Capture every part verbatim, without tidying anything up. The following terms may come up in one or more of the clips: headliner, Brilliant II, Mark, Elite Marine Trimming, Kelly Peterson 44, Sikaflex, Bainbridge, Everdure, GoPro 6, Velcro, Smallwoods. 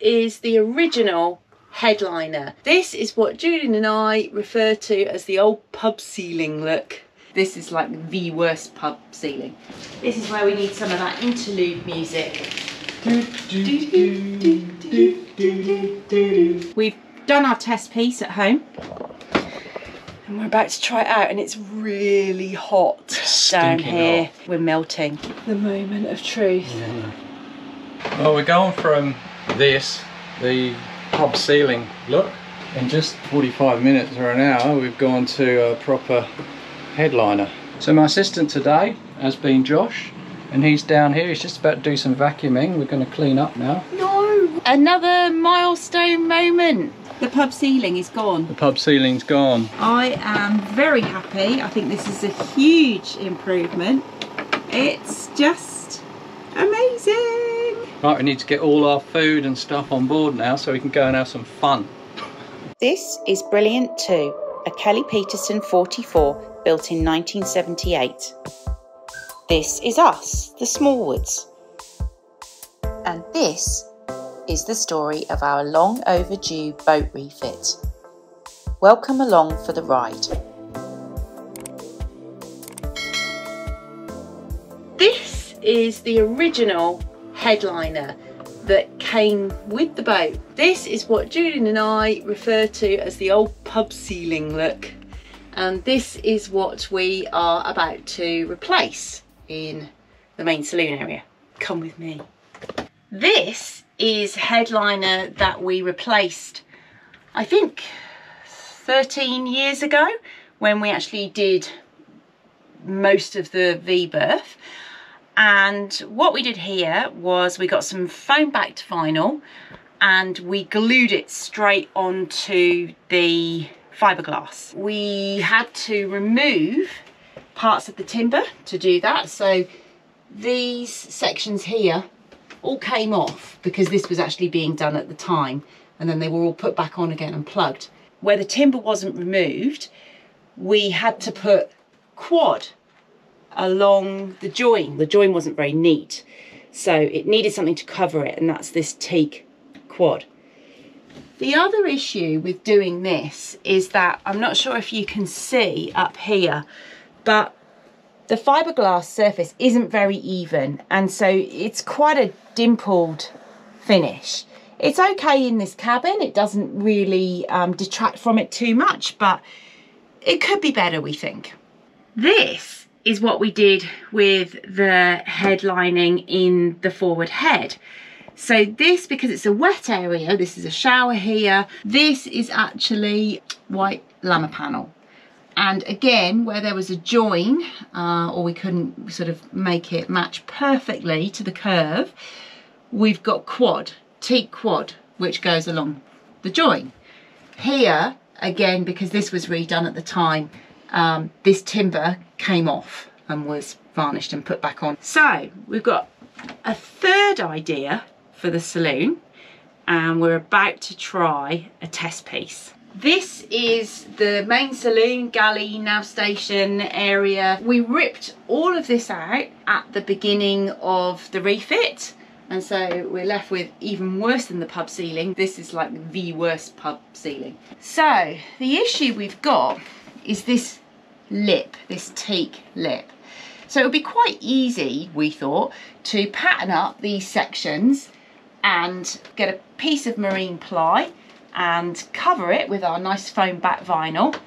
is the original headliner. This is what Julian and I refer to as the old pub ceiling look. This is like the worst pub ceiling. This is where we need some of that interlude music. We've done our test piece at home and we're about to try it out, and it's really hot down here. Hot. We're melting. The moment of truth. Yeah. Well, we're going from this, the pub ceiling look, in just forty-five minutes or an hour we've gone to a proper headliner. So my assistant today has been Josh, and he's down here. He's just about to do some vacuuming. We're going to clean up now. No! Another milestone moment. The pub ceiling is gone. The pub ceiling's gone. I am very happy. I think this is a huge improvement. It's just amazing. Right, we need to get all our food and stuff on board now so we can go and have some fun. This is Brilliant two, a Kelly Peterson forty-four built in nineteen seventy-eight. This is us, the Smallwoods. And this is the story of our long overdue boat refit. Welcome along for the ride. This is the original headliner that came with the boat. This is what Julian and I refer to as the old pub ceiling look. And this is what we are about to replace in the main saloon area. Come with me. This is headliner that we replaced, I think, thirteen years ago, when we actually did most of the V-berth. And what we did here was we got some foam backed vinyl and we glued it straight onto the fiberglass. We had to remove parts of the timber to do that, so these sections here all came off because this was actually being done at the time, and then they were all put back on again and plugged. Where the timber wasn't removed, we had to put quad along the join. The join wasn't very neat, so it needed something to cover it, and that's this teak quad. The other issue with doing this is that, I'm not sure if you can see up here, but the fiberglass surface isn't very even, and so it's quite a dimpled finish. It's okay in this cabin, it doesn't really um, detract from it too much, but it could be better, we think. This is what we did with the headlining in the forward head. So this, because it's a wet area, this is a shower here, this is actually white llama panel. And again, where there was a join, uh, or we couldn't sort of make it match perfectly to the curve, we've got quad, teak quad, which goes along the join. Here, again, because this was redone at the time, um, this timber came off and was varnished and put back on. So we've got a third idea for the saloon, and we're about to try a test piece. This is the main saloon, galley, nav station area. We ripped all of this out at the beginning of the refit, and so we're left with even worse than the pub ceiling. This is like the worst pub ceiling. So the issue we've got is this lip, this teak lip. So it would be quite easy, we thought, to pattern up these sections and get a piece of marine ply and cover it with our nice foam back vinyl,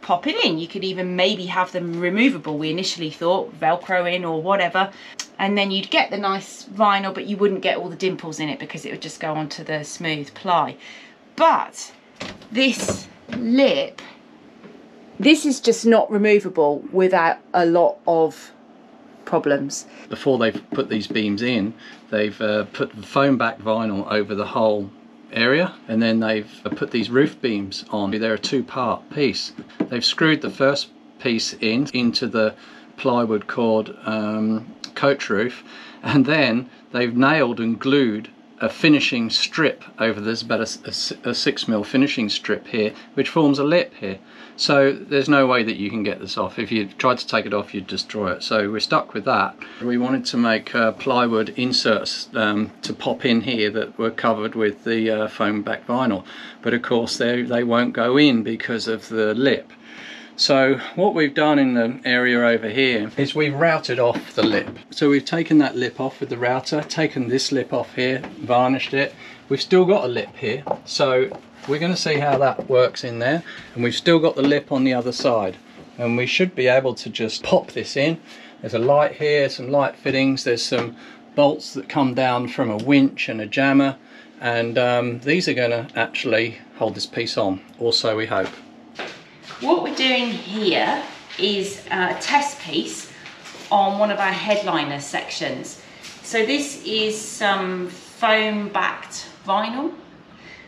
pop it in. You could even maybe have them removable, we initially thought, Velcro in or whatever, and then you'd get the nice vinyl, but you wouldn't get all the dimples in it because it would just go onto the smooth ply. But this lip, this is just not removable without a lot of problems. Before they've put these beams in, they've uh, put foam back vinyl over the whole area, and then they've put these roof beams on. They're a two-part piece. They've screwed the first piece in into the plywood cord um, coach roof, and then they've nailed and glued a finishing strip over this, but a, a, a six mil finishing strip here, which forms a lip here. So there's no way that you can get this off. If you tried to take it off, you'd destroy it. So we're stuck with that. We wanted to make uh, plywood inserts um, to pop in here that were covered with the uh, foam back vinyl, but of course they they won't go in because of the lip. So what we've done in the area over here is we've routed off the lip. So we've taken that lip off with the router, taken this lip off here, varnished it. We've still got a lip here, so we're going to see how that works in there. And we've still got the lip on the other side, and we should be able to just pop this in. There's a light here, some light fittings, there's some bolts that come down from a winch and a jammer, and um, these are going to actually hold this piece on, or so we hope. What we're doing here is a test piece on one of our headliner sections. So this is some foam backed vinyl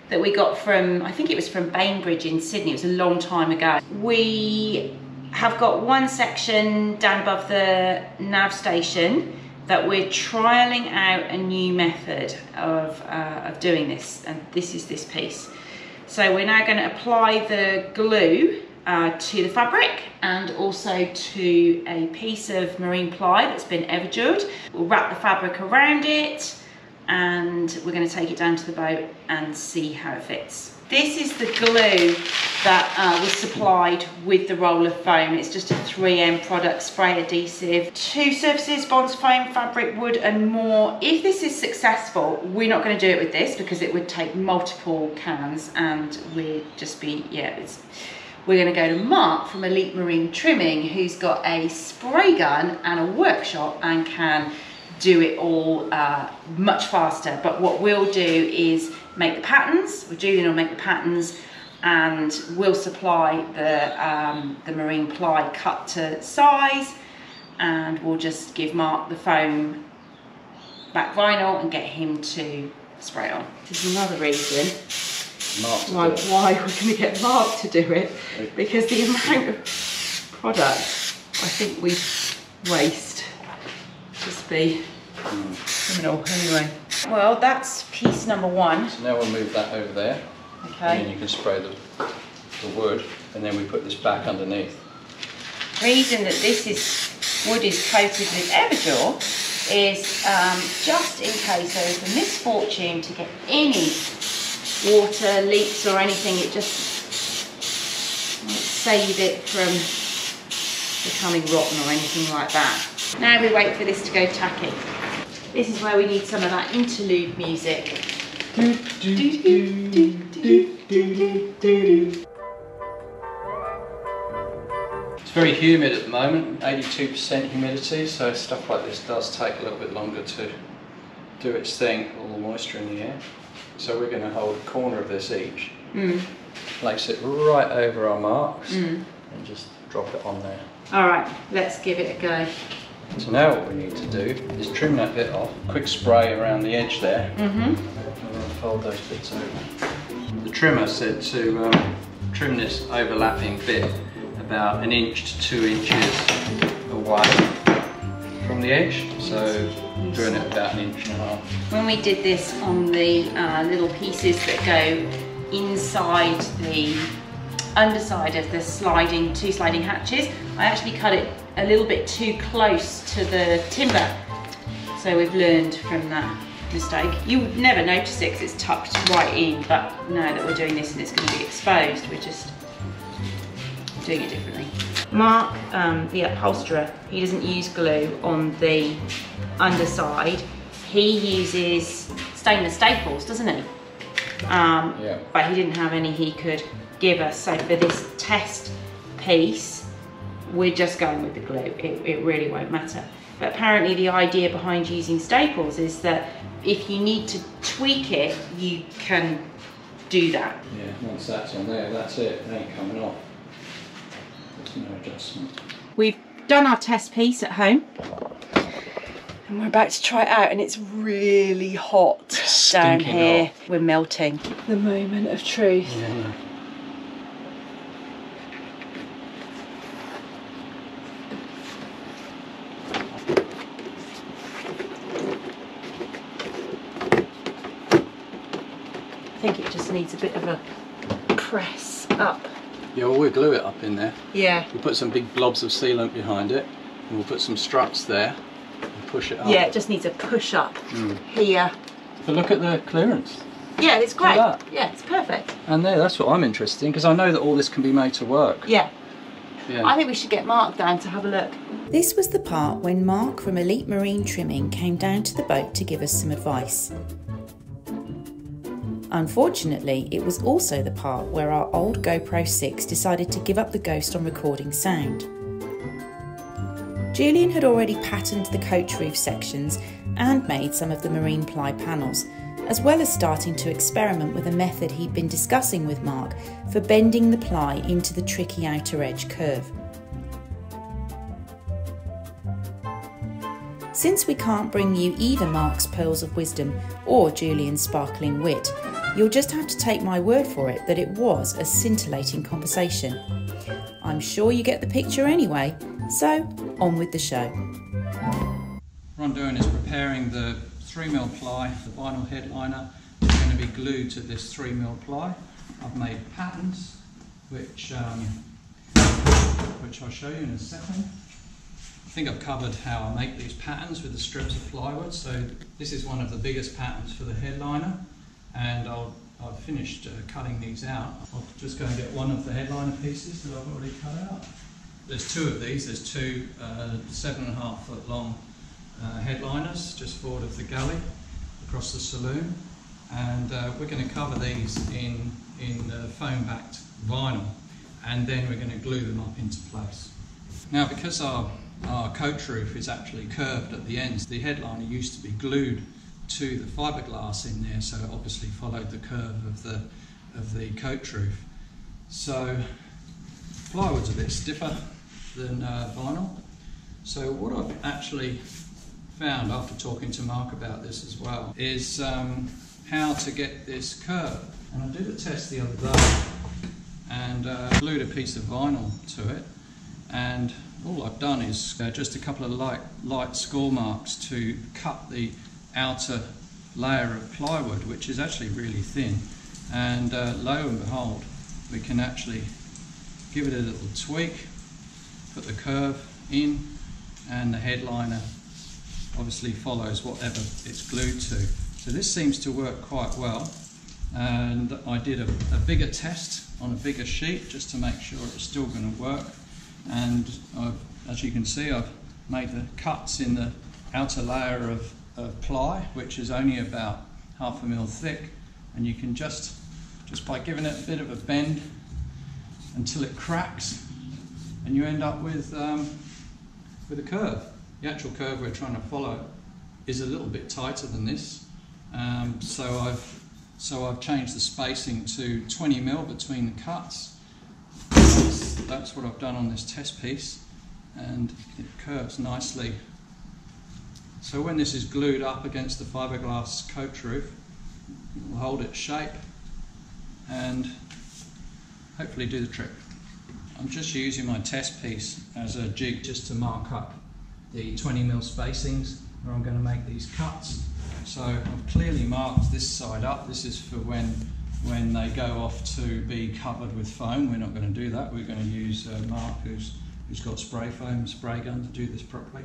that we got from, I think it was from Bainbridge in Sydney. It was a long time ago. We have got one section down above the nav station that we're trialing out a new method of, uh, of doing this, and this is this piece. So we're now going to apply the glue Uh, to the fabric and also to a piece of marine ply that's been Everdured. We'll wrap the fabric around it, and we're going to take it down to the boat and see how it fits. This is the glue that uh, was supplied with the roll of foam. It's just a three M product, spray adhesive. Two surfaces, bonds, foam, fabric, wood and more. If this is successful, we're not going to do it with this because it would take multiple cans, and we'd just be, yeah, it's... We're going to go to Mark from Elite Marine Trimming, who's got a spray gun and a workshop and can do it all uh, much faster. But what we'll do is make the patterns, or Julian will make the patterns, and we'll supply the, um, the marine ply cut to size, and we'll just give Mark the foam back vinyl and get him to spray on. This is another reason Mark to why we're going to get Mark to do it, because the amount of product I think we waste just be mm. criminal anyway. Well, that's piece number one. So now we'll move that over there. Okay. And then you can spray the, the wood, and then we put this back underneath. The reason that this is wood is coated with Everdure is um, just in case there is the misfortune to get any water leaks or anything, it just might save it from becoming rotten or anything like that. Now we wait for this to go tacky. This is where we need some of that interlude music. Do, do, do, do, do, do, do, do, do. It's very humid at the moment, eighty-two percent humidity, so stuff like this does take a little bit longer to do its thing, all the moisture in the air. So we're going to hold a corner of this each, mm. place it right over our marks, mm. and just drop it on there. Alright, let's give it a go. So now what we need to do is trim that bit off, quick spray around the edge there, mm-hmm. and then fold those bits over. The trimmer said to um, trim this overlapping bit about an inch to two inches away from the edge, so doing it about an inch and a half. When we did this on the uh, little pieces that go inside the underside of the sliding, two sliding hatches, I actually cut it a little bit too close to the timber. So we've learned from that mistake. You would never notice it because it's tucked right in, but now that we're doing this and it's going to be exposed, we're just doing it differently. Mark, um, the upholsterer, he doesn't use glue on the underside. He uses stainless staples, doesn't he? Um, yeah. But he didn't have any he could give us. So for this test piece, we're just going with the glue. It, it really won't matter. But apparently the idea behind using staples is that if you need to tweak it, you can do that. Yeah, once that's on there, that's it. It ain't coming off. No adjustment. We've done our test piece at home, and we're about to try it out, and it's really hot down here. Hot. We're melting. The moment of truth. Yeah. I think it just needs a bit of a press up. Yeah, well, we'll glue it up in there. Yeah. We'll put some big blobs of sealant behind it, and we'll put some struts there and push it up. Yeah, it just needs a push up mm. here. But look at the clearance. Yeah, it's great. Yeah, it's perfect. And there, that's what I'm interested in, because I know that all this can be made to work. Yeah. Yeah. I think we should get Mark down to have a look. This was the part when Mark from Elite Marine Trimming came down to the boat to give us some advice. Unfortunately, it was also the part where our old GoPro six decided to give up the ghost on recording sound. Julian had already patterned the coach roof sections and made some of the marine ply panels, as well as starting to experiment with a method he'd been discussing with Mark for bending the ply into the tricky outer edge curve. Since we can't bring you either Mark's pearls of wisdom or Julian's sparkling wit, you'll just have to take my word for it that it was a scintillating conversation. I'm sure you get the picture anyway, so on with the show. What I'm doing is preparing the three mil ply, the vinyl headliner is going to be glued to this three mil ply. I've made patterns which, um, which I'll show you in a second. I think I've covered how I make these patterns with the strips of plywood, so this is one of the biggest patterns for the headliner, and I'll, I've finished uh, cutting these out. I'll just go and get one of the headliner pieces that I've already cut out. There's two of these, there's two uh, seven and a half foot long Uh, headliners just forward of the galley across the saloon, and uh, we're going to cover these in in uh, foam backed vinyl, and then we're going to glue them up into place. Now, because our, our coach roof is actually curved at the ends, the headliner used to be glued to the fiberglass in there, so it obviously followed the curve of the of the coach roof. So plywood's a bit stiffer than uh, vinyl. So what I've actually found after talking to Mark about this as well is um, how to get this curve. And I did a test the other day and uh, glued a piece of vinyl to it, and all I've done is uh, just a couple of light, light score marks to cut the outer layer of plywood, which is actually really thin, and uh, lo and behold, we can actually give it a little tweak, put the curve in, and the headliner obviously follows whatever it's glued to. So this seems to work quite well, and I did a, a bigger test on a bigger sheet just to make sure it was still going to work, and I've, as you can see, I've made the cuts in the outer layer of, of ply, which is only about half a mil thick, and you can just just by giving it a bit of a bend until it cracks, and you end up with um, with a curve. The actual curve we're trying to follow is a little bit tighter than this, um, so I've so I've changed the spacing to twenty mil between the cuts. That's, that's what I've done on this test piece, and it curves nicely. So when this is glued up against the fiberglass coach roof, it will hold its shape and hopefully do the trick. I'm just using my test piece as a jig just to mark up the twenty mil spacings where I'm going to make these cuts. So I've clearly marked this side up. This is for when when they go off to be covered with foam. We're not going to do that. We're going to use uh, Mark, who's who's got spray foam, spray gun to do this properly,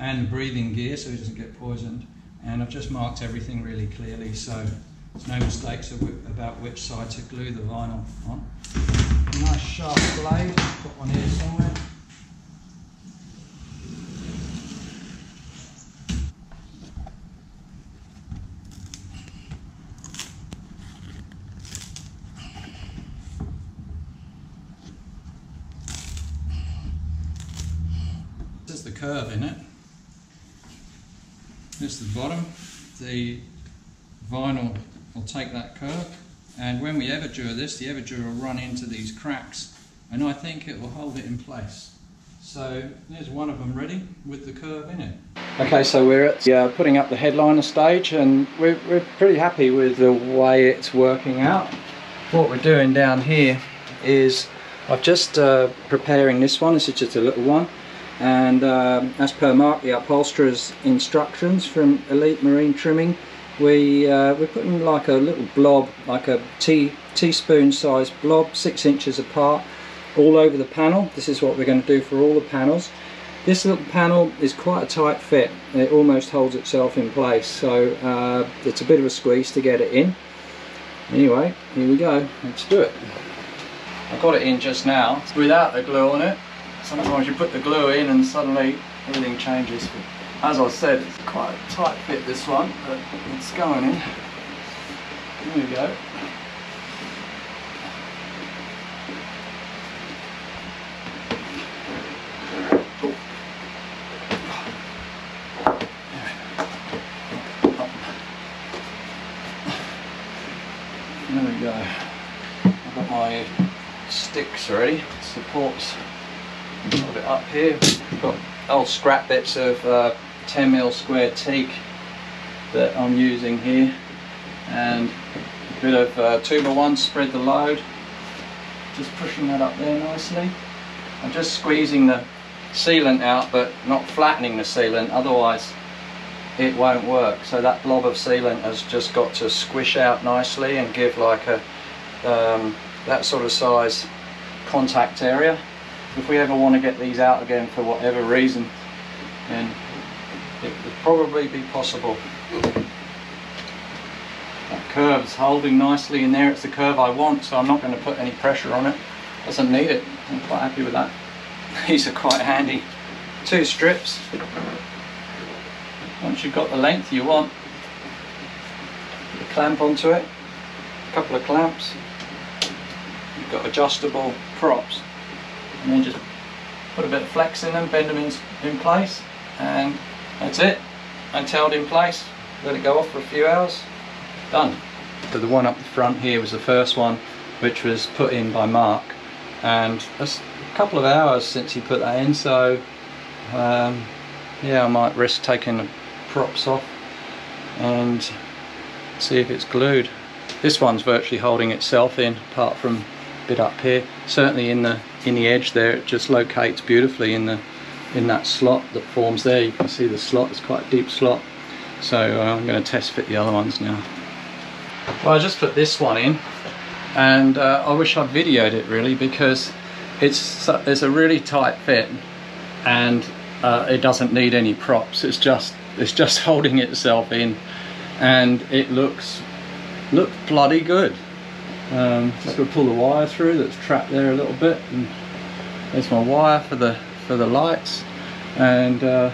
and breathing gear so he doesn't get poisoned. And I've just marked everything really clearly, so there's no mistakes about which side to glue the vinyl on. A nice sharp blade. Put one here somewhere. The curve in it. This is the bottom. The vinyl will take that curve, and when we Everdure this, the Everdure will run into these cracks, and I think it will hold it in place. So there's one of them ready with the curve in it. Okay, so we're at the, uh, putting up the headliner stage, and we're, we're pretty happy with the way it's working out. What we're doing down here is I've just uh, preparing this one. This is just a little one. And um, as per Mark, the upholsterer's instructions from Elite Marine Trimming, we, uh, we put in like a little blob, like a tea, teaspoon size blob, six inches apart, all over the panel. This is what we're going to do for all the panels. This little panel is quite a tight fit, and it almost holds itself in place, so uh, it's a bit of a squeeze to get it in. Anyway, here we go, let's do it. I got it in just now, without the glue on it. Sometimes you put the glue in and suddenly everything changes. As I said, it's quite a tight fit this one, but it's going in. Here we go. Sticks already, supports a little bit up here. Got old scrap bits of uh, ten mil square teak that I'm using here, and a bit of uh, two by one spread the load. Just pushing that up there nicely. I'm just squeezing the sealant out, but not flattening the sealant, otherwise it won't work. So that blob of sealant has just got to squish out nicely and give like a um, that sort of size contact area. If we ever want to get these out again for whatever reason, then it would probably be possible. That curve's holding nicely in there. It's the curve I want, so I'm not going to put any pressure on it. Doesn't need it. I'm quite happy with that. These are quite handy. Two strips. Once you've got the length you want, put a clamp onto it, a couple of clamps. You've got adjustable props, and then just put a bit of flex in them, bend them in, in place, and that's it. And held in place, let it go off for a few hours, done. So the one up the front here was the first one, which was put in by Mark, and it's a couple of hours since he put that in, so um, yeah, I might risk taking the props off and see if it's glued. This one's virtually holding itself in, apart from bit up here. Certainly in the in the edge there, it just locates beautifully in the in that slot that forms there. You can see the slot is quite a deep slot, so uh, I'm going to test fit the other ones now. Well, I just put this one in, and uh, I wish I videoed it really, because it's it's a really tight fit, and uh, it doesn't need any props. It's just it's just holding itself in, and it looks looks bloody good. Um, just going to pull the wire through that's trapped there a little bit, and there's my wire for the for the lights. And uh,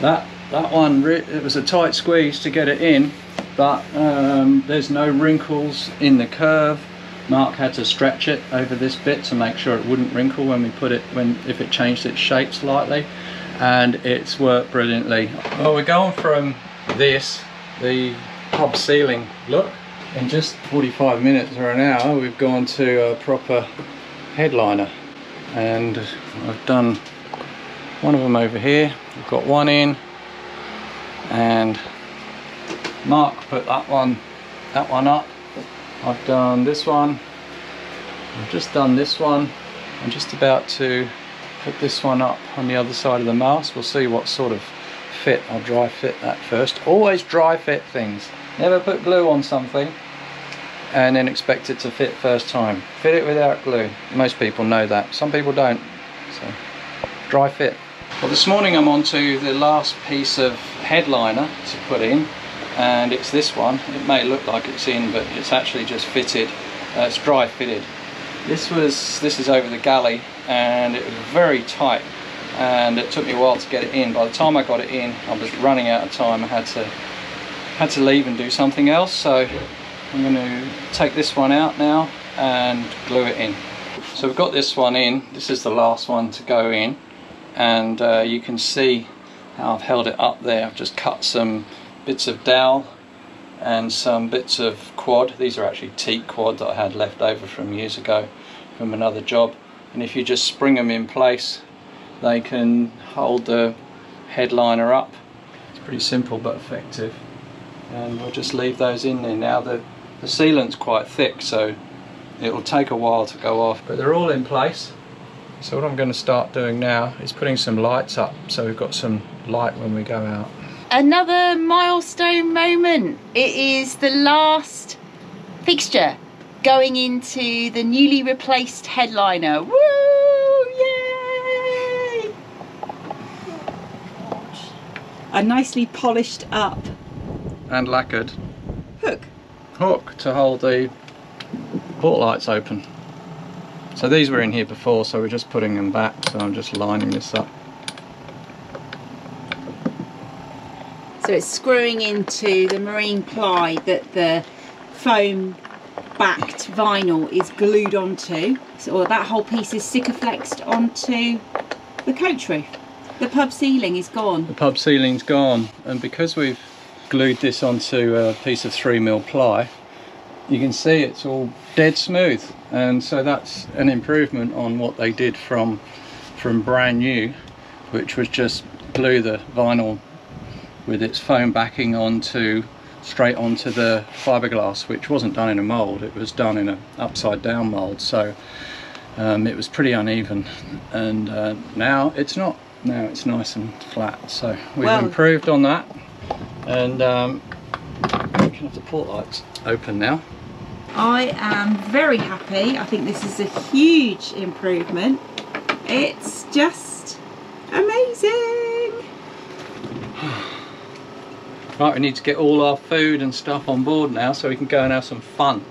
that that one, it was a tight squeeze to get it in, but um, there's no wrinkles in the curve. Mark had to stretch it over this bit to make sure it wouldn't wrinkle when we put it when if it changed its shape slightly, and it's worked brilliantly. Well, we're going from this the pub ceiling look. In just forty-five minutes or an hour, we've gone to a proper headliner, and I've done one of them over here. I've got one in, and Mark put that one that one up. I've done this one. I've just done this one. I'm just about to put this one up on the other side of the mast. We'll see what sort of fit. I'll dry fit that first. Always dry fit things. Never put glue on something and then expect it to fit first time. Fit it without glue. Most people know that. Some people don't. So, dry fit. Well, this morning I'm on to the last piece of headliner to put in, and it's this one. It may look like it's in, but it's actually just fitted. Uh, it's dry fitted. This was this is over the galley, and it was very tight, and it took me a while to get it in. By the time I got it in, I was running out of time. I had to had to leave and do something else, so I'm going to take this one out now and glue it in. So we've got this one in. This is the last one to go in, and uh, you can see how I've held it up there. I've just cut some bits of dowel and some bits of quad. These are actually teak quad that I had left over from years ago from another job, and if you just spring them in place, they can hold the headliner up. It's pretty simple but effective. And we'll just leave those in there now. The, the sealant's quite thick, so it'll take a while to go off, but they're all in place. So what I'm going to start doing now is putting some lights up, so we've got some light when we go out. another milestone moment. It is the last fixture going into the newly replaced headliner. Woo! Yay! A nicely polished up and lacquered hook hook to hold the port lights open. So these were in here before, so we're just putting them back, so I'm just lining this up. So it's screwing into the marine ply that the foam backed vinyl is glued onto, so or that whole piece is Sikaflexed onto the coach roof. The pub ceiling is gone. The pub ceiling's gone, and because we've glued this onto a piece of three mil ply, you can see it's all dead smooth, and so that's an improvement on what they did from from brand new, which was just glue the vinyl with its foam backing onto straight onto the fiberglass, which wasn't done in a mold, it was done in an upside down mold, so um, it was pretty uneven, and uh, now it's not now it's nice and flat, so we've well, improved on that. And um, we can have the port lights open now. I am very happy. I think this is a huge improvement. It's just amazing. Right, we need to get all our food and stuff on board now so we can go and have some fun.